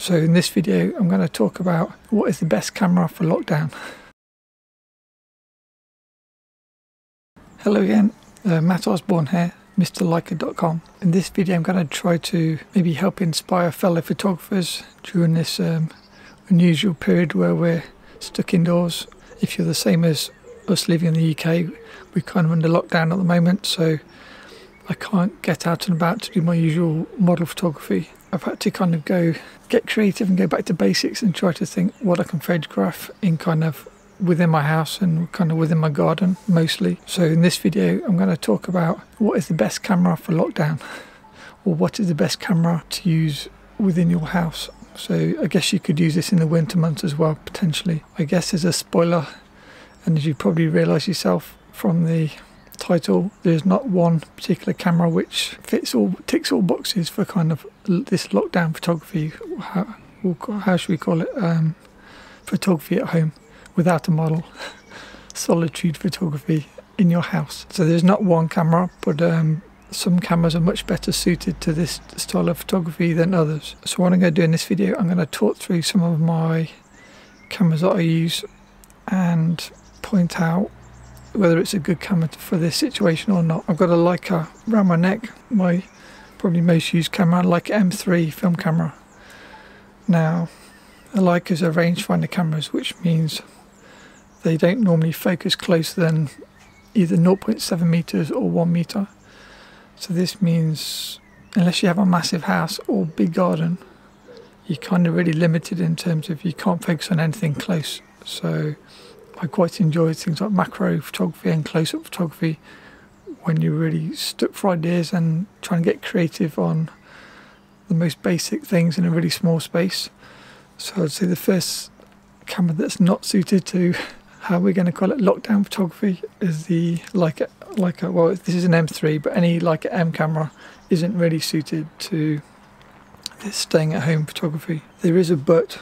So in this video I'm going to talk about what is the best camera for lockdown. Hello again, Matt Osborne here, MrLeica.com. In this video I'm going to try to maybe help inspire fellow photographers during this unusual period where we're stuck indoors. If you're the same as us living in the UK, we're kind of under lockdown at the moment, so I can't get out and about to do my usual model photography. I've had to kind of go get creative and go back to basics and try to think what I can photograph in kind of within my house and kind of within my garden mostly. So in this video I'm going to talk about what is the best camera for lockdown, or what is the best camera to use within your house. So I guess you could use this in the winter months as well potentially. I guess as a spoiler, and as you probably realise yourself from the title, there's not one particular camera which fits all, ticks all boxes for kind of this lockdown photography, how should we call it, photography at home without a model, solitude photography in your house. So there's not one camera, but some cameras are much better suited to this style of photography than others. So what I'm going to do in this video, I'm going to talk through some of my cameras that I use and point out whether it's a good camera for this situation or not. I've got a Leica around my neck, my probably most used camera, Leica M3 film camera. Now, the Leicas are rangefinder cameras, which means they don't normally focus closer than either 0.7 meters or 1 meter. So this means unless you have a massive house or big garden, you're kind of really limited in terms of you can't focus on anything close. So I quite enjoy things like macro photography and close-up photography when you're really stuck for ideas and trying to get creative on the most basic things in a really small space. So I'd say the first camera that's not suited to, how we're going to call it, lockdown photography is the Leica, well this is an M3, but any Leica M camera isn't really suited to this staying at home photography. There is a but,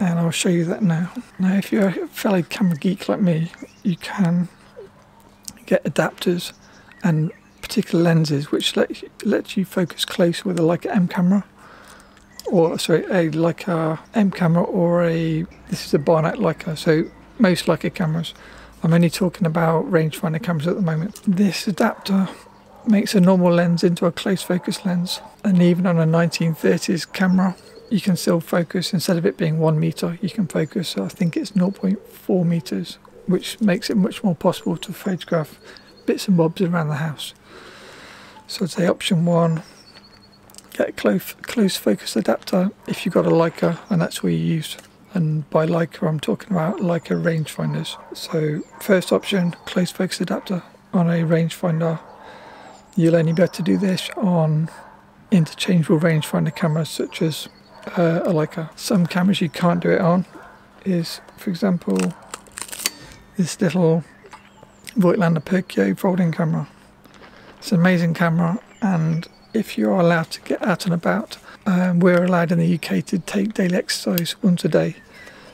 and I'll show you that now. Now if you're a fellow camera geek like me, you can get adapters and particular lenses which let you focus close with a Leica M camera, or sorry, a Leica M camera, or a, this is a Barnack Leica, so most Leica cameras. I'm only talking about rangefinder cameras at the moment. This adapter makes a normal lens into a close focus lens, and even on a 1930s camera you can still focus, instead of it being 1 meter, you can focus, I think it's 0.4 meters, which makes it much more possible to photograph bits and bobs around the house. So I'd say option one, get a close focus adapter if you've got a Leica and that's all you use. And by Leica, I'm talking about Leica rangefinders. So first option, close focus adapter on a rangefinder. You'll only be able to do this on interchangeable rangefinder cameras such as a Leica. Some cameras you can't do it on is, for example, this little Voigtländer Perkeo folding camera. It's an amazing camera, and if you are allowed to get out and about, we're allowed in the UK to take daily exercise once a day.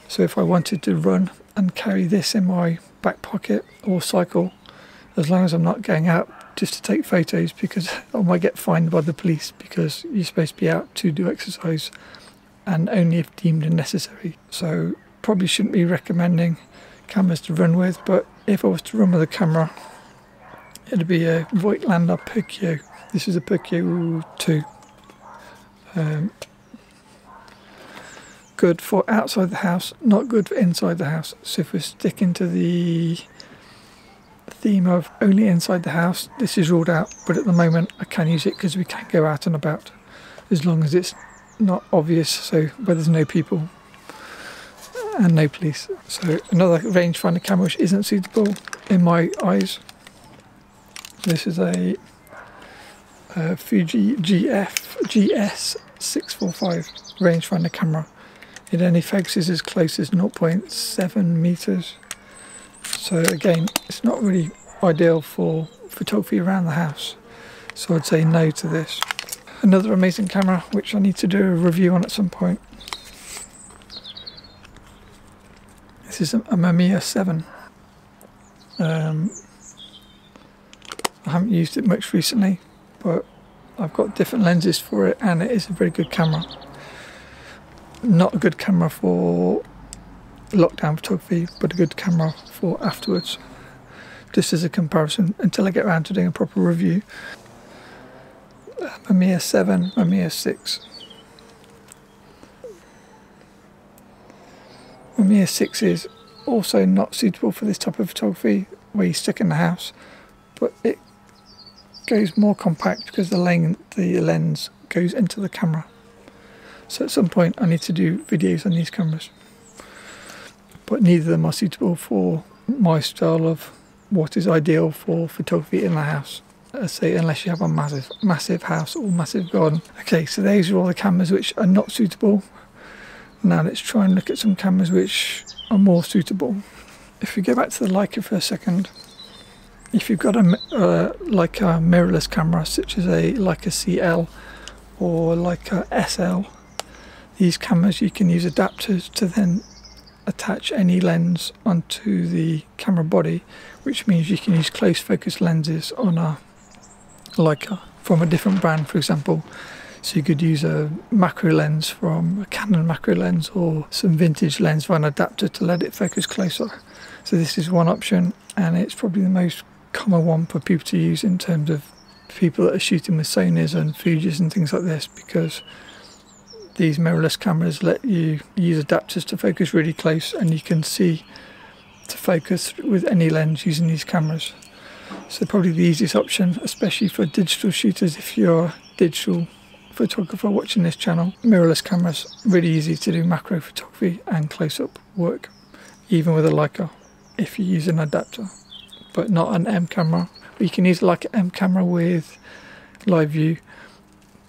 So if I wanted to run and carry this in my back pocket or cycle, as long as I'm not going out just to take photos, because I might get fined by the police because you're supposed to be out to do exercise and only if deemed necessary. So probably shouldn't be recommending cameras to run with, but if I was to run with a camera, it'd be a Voigtländer Perkeo. This is a Perkeo II. Good for outside the house, not good for inside the house. So if we're sticking to the theme of only inside the house, this is ruled out, but at the moment I can use it because we can go out and about as long as it's not obvious, so where there's no people and no police. So another rangefinder camera which isn't suitable in my eyes, this is a Fuji GF GS 645 rangefinder camera. It only focuses as close as 0.7 meters. So again, it's not really ideal for photography around the house, so I'd say no to this. Another amazing camera which I need to do a review on at some point, this is a Mamiya 7. I haven't used it much recently, but I've got different lenses for it and it is a very good camera. Not a good camera for lockdown photography, but a good camera for afterwards. Just as a comparison, until I get around to doing a proper review. Mamiya 7, Mamiya 6. Mamiya 6 is also not suitable for this type of photography where you stick in the house, but it goes more compact because the lens goes into the camera. So at some point I need to do videos on these cameras, but neither of them are suitable for my style of what is ideal for photography in the house. I say unless you have a massive house or massive garden. Okay, so these are all the cameras which are not suitable. Now let's try and look at some cameras which are more suitable. If we go back to the Leica for a second, if you've got a Leica mirrorless camera such as a Leica CL or Leica SL, these cameras you can use adapters to then attach any lens onto the camera body, which means you can use close focus lenses on a Leica from a different brand, for example. So you could use a macro lens from a Canon macro lens or some vintage lens for an adapter to let it focus closer. So this is one option, and it's probably the most common one for people to use in terms of people that are shooting with Sonys and Fujis and things like this, because these mirrorless cameras let you use adapters to focus really close, and you can see to focus with any lens using these cameras. So probably the easiest option, especially for digital shooters, if you're a digital photographer watching this channel. Mirrorless cameras, really easy to do macro photography and close-up work, even with a Leica if you use an adapter, but not an M camera. You can use like an M camera with live view,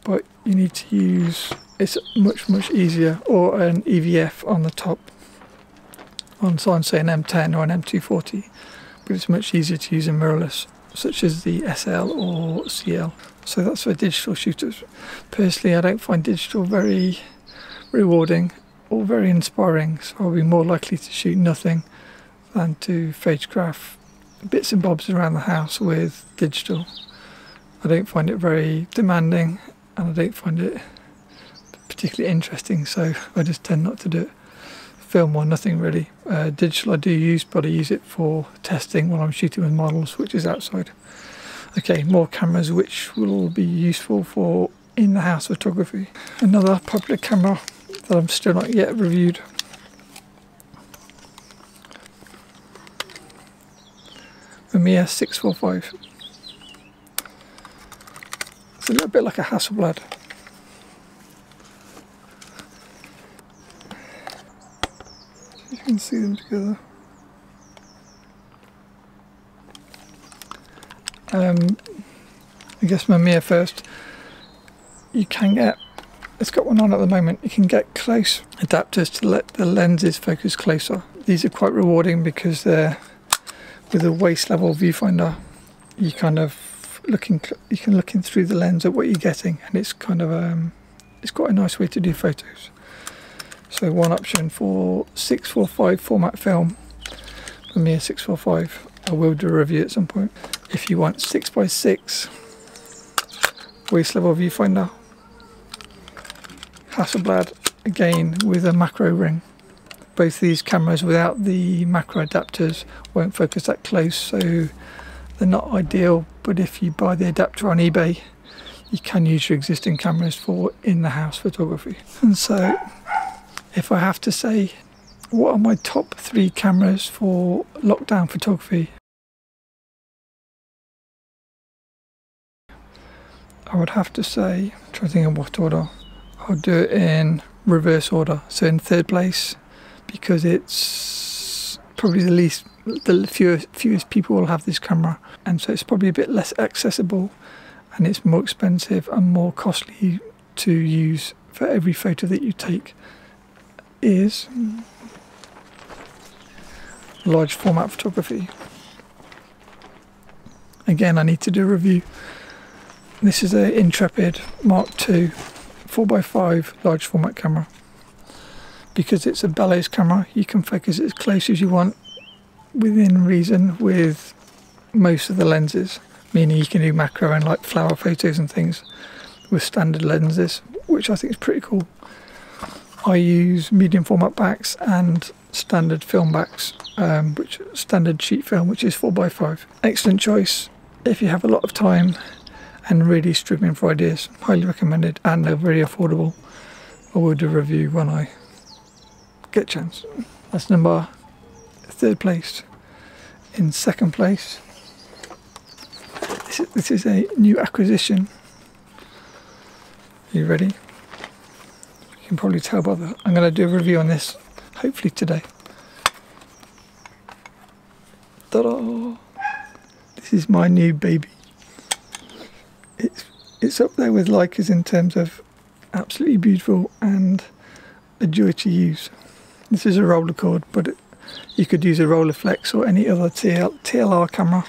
but you need to use, it's much easier, or an EVF on the top on say an M10 or an M240, but it's much easier to use a mirrorless such as the SL or CL. So that's for digital shooters. Personally, I don't find digital very rewarding or very inspiring, so I'll be more likely to shoot nothing than to photograph bits and bobs around the house with digital. I don't find it very demanding, and I don't find it particularly interesting, so I just tend not to do it. Film or nothing really. Digital I do use, but I use it for testing when I'm shooting with models, which is outside. Okay, more cameras which will be useful for in-the-house photography. Another popular camera that I've still not yet reviewed Mamiya 645. It's a little bit like a Hasselblad. You can see them together. I guess Mamiya first. You can get, it's got one on at the moment, you can get close adapters to let the lenses focus closer. These are quite rewarding because they're with a waist level viewfinder. You kind of you can look in through the lens at what you're getting, and it's kind of it's quite a nice way to do photos. So one option for 645 format film, Mamiya 645. I will do a review at some point. If you want 6x6 waist level viewfinder, Hasselblad again with a macro ring. Both these cameras without the macro adapters won't focus that close, so they're not ideal, but if you buy the adapter on eBay you can use your existing cameras for in-the-house photography. And so if I have to say what are my top 3 cameras for lockdown photography, I would have to say, I'm trying to think of what order. I'll do it in reverse order. So in third place, because it's probably the fewest people will have this camera, and so it's probably a bit less accessible, and it's more expensive and more costly to use for every photo that you take, is large format photography. Again, I need to do a review. This is an Intrepid Mark II 4x5 large format camera. Because it's a bellows camera, you can focus as close as you want within reason with most of the lenses, meaning you can do macro and like flower photos and things with standard lenses, which I think is pretty cool. I use medium format backs and standard film backs, which standard sheet film, which is 4x5. Excellent choice if you have a lot of time and really struggling for ideas. Highly recommended, and they're very affordable. I will do a review when I get a chance. That's number 3rd place. In 2nd place, this is a new acquisition. Are you ready? You can probably tell by the... I'm going to do a review on this, hopefully today. Ta-da! This is my new baby. It's up there with Leicas in terms of absolutely beautiful and a joy to use. This is a Rolleicord, but you could use a Rolleiflex or any other TLR camera.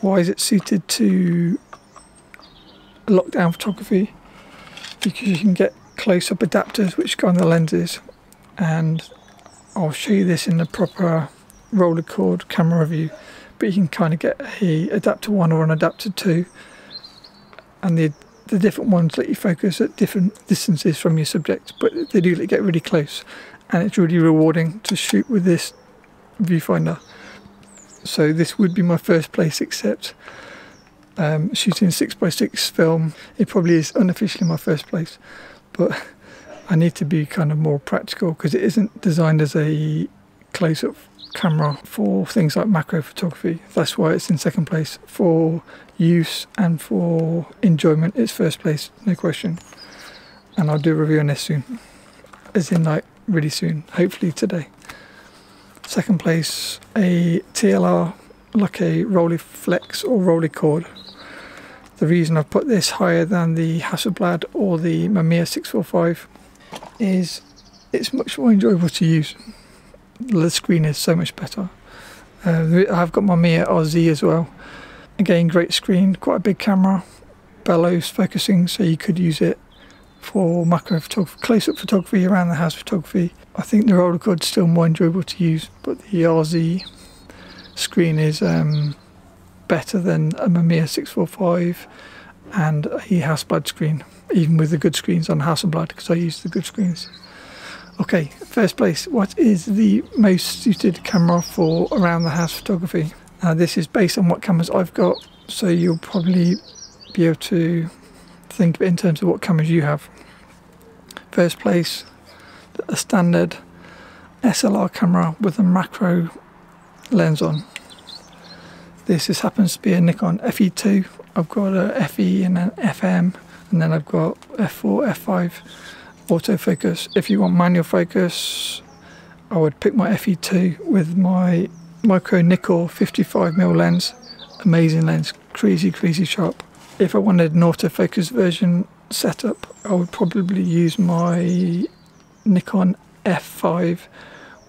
Why is it suited to lockdown photography? Because you can get close-up adapters which go on the lenses, and I'll show you this in the proper Rolleicord camera review. But you can kind of get a adapter 1 or an adapter 2, and the different ones let you focus at different distances from your subject, but they do get really close, and it's really rewarding to shoot with this viewfinder. So this would be my 1st place, except shooting 6x6 film, it probably is unofficially my 1st place, but I need to be kind of more practical because it isn't designed as a close-up camera for things like macro photography. That's why it's in 2nd place. For use and for enjoyment, it's 1st place, no question. And I'll do a review on this soon, as in like really soon, hopefully today. 2nd place, a TLR like a Rolleiflex or Rolleicord. The reason I've put this higher than the Hasselblad or the Mamiya 645 is it's much more enjoyable to use. The screen is so much better. I've got my Mamiya RZ as well. Again, great screen, quite a big camera, bellows focusing, so you could use it for macro photography, close-up photography, around the house photography. I think the Rolleicord is still more enjoyable to use, but the RZ screen is better than a Mamiya 645 and a Hasselblad screen, even with the good screens on Hasselblad, because I use the good screens. Okay, 1st place, what is the most suited camera for around the house photography? Now this is based on what cameras I've got, so you'll probably be able to think of it in terms of what cameras you have. 1st place, a standard SLR camera with a macro lens on. This happens to be a Nikon FE2. I've got a FE and an FM, and then I've got F4, F5. Autofocus. If you want manual focus, I would pick my FE2 with my Micro Nikkor 55mm lens. Amazing lens, crazy, crazy sharp. If I wanted an autofocus version setup, I would probably use my Nikon F5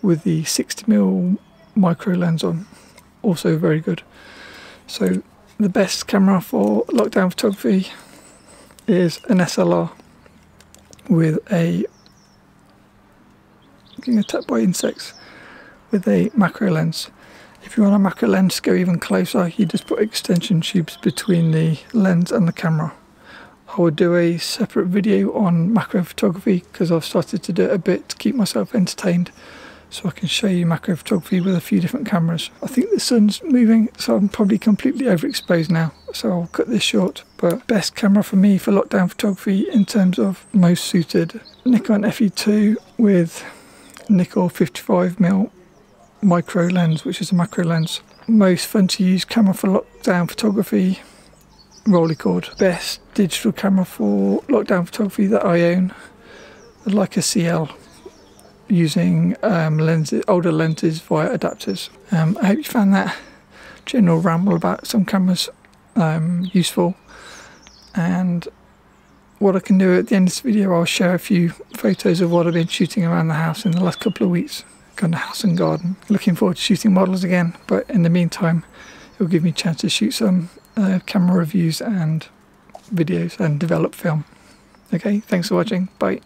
with the 60mm micro lens on. Also very good. So the best camera for lockdown photography is an SLR. With a getting attacked by insects with a macro lens. If you want a macro lens to go even closer, you just put extension tubes between the lens and the camera. I will do a separate video on macro photography because I've started to do it a bit to keep myself entertained, so I can show you macro photography with a few different cameras. I think the sun's moving, so I'm probably completely overexposed now, so I'll cut this short. But best camera for me for lockdown photography in terms of most suited, Nikon FE2 with Nikkor 55mm micro lens, which is a macro lens. Most fun to use camera for lockdown photography, Rolleicord. Best digital camera for lockdown photography that I own, the Leica CL. Using lenses, older lenses via adapters. I hope you found that general ramble about some cameras useful, and what I can do at the end of this video, I'll share a few photos of what I've been shooting around the house in the last couple of weeks, kind of house and garden. Looking forward to shooting models again, but in the meantime it'll give me a chance to shoot some camera reviews and videos and develop film. Okay, thanks for watching, bye.